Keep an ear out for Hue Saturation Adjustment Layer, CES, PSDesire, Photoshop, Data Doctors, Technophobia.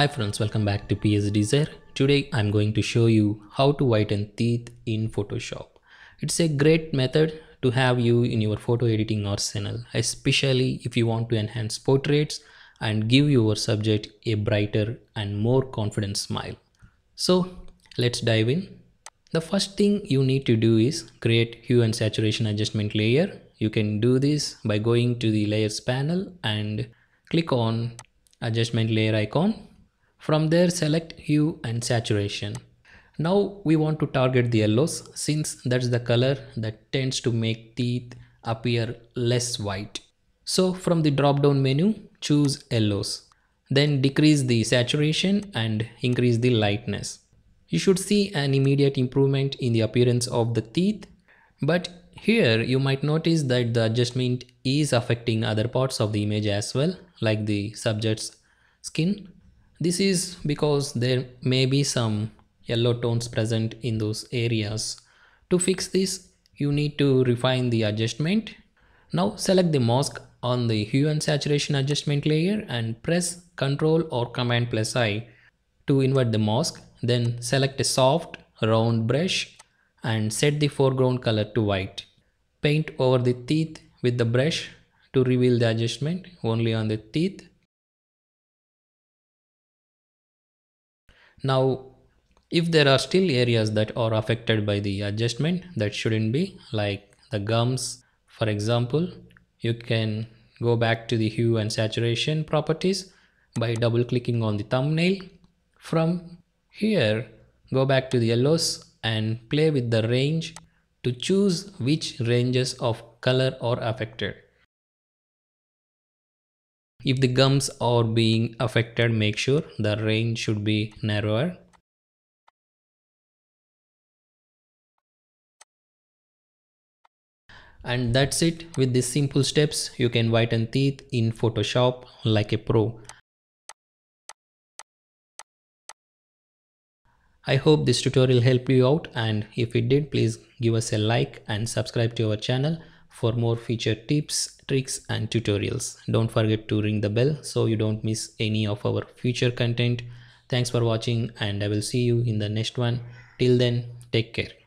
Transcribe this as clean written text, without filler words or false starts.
Hi friends, welcome back to PSDesire. Today I'm going to show you how to whiten teeth in Photoshop. It's a great method to have you in your photo editing arsenal, especially if you want to enhance portraits and give your subject a brighter and more confident smile. So let's dive in. The first thing you need to do is create hue and saturation adjustment layer. You can do this by going to the layers panel and click on adjustment layer icon. From there, select hue and saturation. Now we want to target the yellows, since that's the color that tends to make teeth appear less white. So from the drop down menu, choose yellows. Then decrease the saturation and increase the lightness. You should see an immediate improvement in the appearance of the teeth. But here you might notice that the adjustment is affecting other parts of the image as well, like the subject's skin. This is because there may be some yellow tones present in those areas. To fix this, you need to refine the adjustment. Now select the mask on the hue and saturation adjustment layer and press Ctrl or Command plus I to invert the mask. Then select a soft, round brush and set the foreground color to white. Paint over the teeth with the brush to reveal the adjustment only on the teeth. Now, if there are still areas that are affected by the adjustment that shouldn't be, like the gums, for example, you can go back to the hue and saturation properties by double clicking on the thumbnail. From here, go back to the yellows and play with the range to choose which ranges of color are affected. If the gums are being affected, make sure the range should be narrower. And that's it. With these simple steps, you can whiten teeth in Photoshop like a pro. I hope this tutorial helped you out, and if it did, please give us a like and subscribe to our channel for more feature tips, tricks and tutorials. Don't forget to ring the bell so you don't miss any of our future content. Thanks for watching, and I will see you in the next one. Till then, take care.